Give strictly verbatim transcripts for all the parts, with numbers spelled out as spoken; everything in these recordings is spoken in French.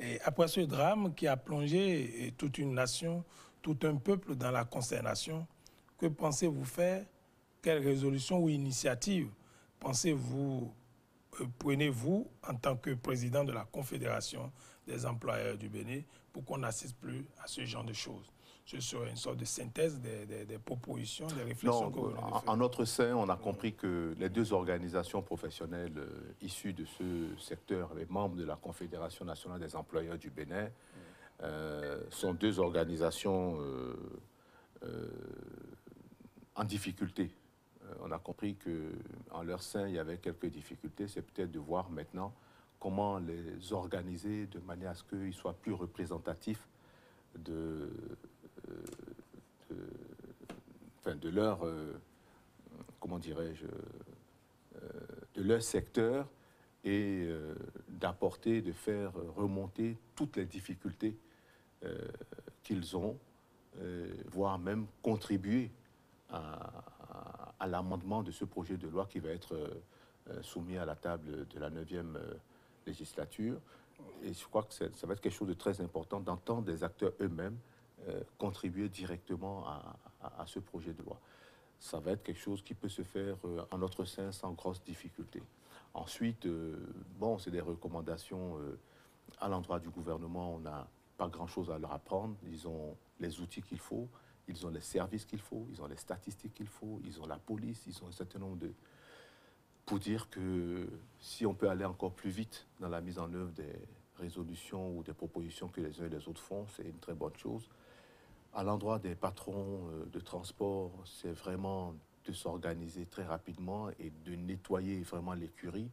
Et après ce drame qui a plongé toute une nation, tout un peuple dans la consternation, que pensez-vous faire? Quelle résolution ou initiative pensez-vous, euh, prenez-vous en tant que président de la Confédération des employeurs du Bénin pour qu'on n'assiste plus à ce genre de choses? Ce serait une sorte de synthèse des, des, des propositions, des réflexions non, que vous venez de faire. En notre sein, on a compris que les deux organisations professionnelles issues de ce secteur, les membres de la Confédération nationale des employeurs du Bénin, euh, sont deux organisations euh, euh, en difficulté. On a compris qu'en leur sein, il y avait quelques difficultés. C'est peut-être de voir maintenant comment les organiser de manière à ce qu'ils soient plus représentatifs de... De, enfin de leur, euh, comment dirais-je, euh, de leur secteur et euh, d'apporter, de faire remonter toutes les difficultés euh, qu'ils ont, euh, voire même contribuer à, à, à l'amendement de ce projet de loi qui va être euh, soumis à la table de la neuvième euh, législature. Et je crois que ça, ça va être quelque chose de très important d'entendre les acteurs eux-mêmes Euh, contribuer directement à, à, à ce projet de loi. Ça va être quelque chose qui peut se faire euh, en notre sein sans grosse difficulté. Ensuite, euh, bon, c'est des recommandations euh, à l'endroit du gouvernement. On n'a pas grand-chose à leur apprendre. Ils ont les outils qu'il faut, ils ont les services qu'il faut, ils ont les statistiques qu'il faut, ils ont la police, ils ont un certain nombre de... Pour dire que si on peut aller encore plus vite dans la mise en œuvre des résolutions ou des propositions que les uns et les autres font, c'est une très bonne chose. À l'endroit des patrons de transport, c'est vraiment de s'organiser très rapidement et de nettoyer vraiment l'écurie.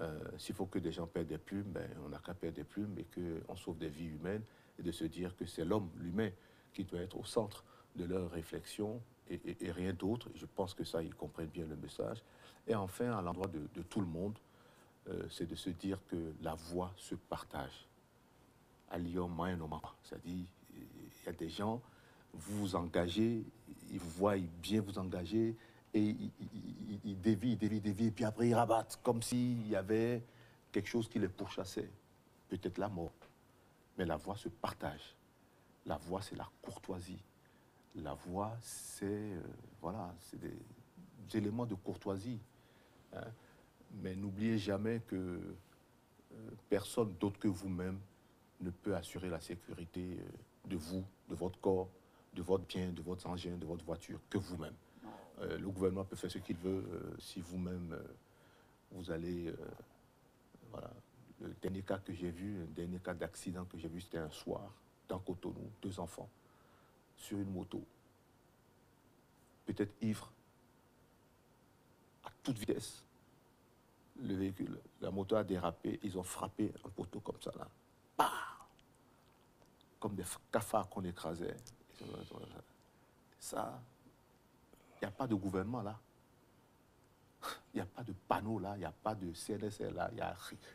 Euh, S'il faut que des gens perdent des plumes, ben, on n'a qu'à perdre des plumes et qu'on sauve des vies humaines, et de se dire que c'est l'homme, l'humain, qui doit être au centre de leur réflexion et, et, et rien d'autre. Je pense que ça, ils comprennent bien le message. Et enfin, à l'endroit de, de tout le monde, euh, c'est de se dire que la voix se partage. C'est-à-dire, il y a des gens, vous vous engagez, ils vous voient bien vous engager, et ils, ils, ils dévient, ils dévient, ils dévient, et puis après ils rabattent, comme s'il y avait quelque chose qui les pourchassait. Peut-être la mort, mais la voix se partage. La voix, c'est la courtoisie. La voix, c'est euh, voilà, c'est des, des éléments de courtoisie. Hein. Mais n'oubliez jamais que euh, personne d'autre que vous-même ne peut assurer la sécurité euh, de vous, de votre corps, de votre bien, de votre engin, de votre voiture, que vous-même. Euh, le gouvernement peut faire ce qu'il veut euh, si vous-même, euh, vous allez... Euh, voilà. Le dernier cas que j'ai vu, le dernier cas d'accident que j'ai vu, c'était un soir, dans Cotonou, deux enfants, sur une moto, peut-être ivre, à toute vitesse. Le véhicule, la moto a dérapé, ils ont frappé un poteau comme ça, là. Bah, comme des cafards qu'on écrasait. Ça, il n'y a pas de gouvernement là. Il n'y a pas de panneau là, il n'y a pas de C N S L là.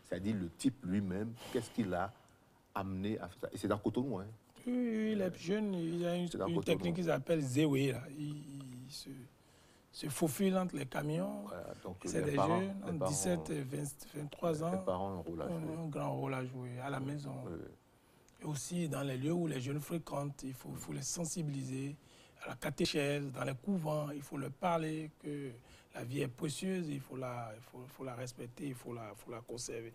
C'est-à-dire le type lui-même, qu'est-ce qu'il a amené à faire ça? Et c'est dans Cotonou, hein. Oui, oui, les jeunes, il y a une, une technique qu'ils appellent Zewira. Ils, ils se, se faufilent entre les camions. Voilà, c'est des parents, jeunes, entre dix-sept et vingt-trois ans, les parents ont un rôle à jouer. Un grand rôle à jouer, à la maison. Oui, oui. Et aussi dans les lieux où les jeunes fréquentent, il faut, faut les sensibiliser à la catéchèse, dans les couvents, il faut leur parler que la vie est précieuse, il faut la, il faut, faut la respecter, il faut la, faut la conserver.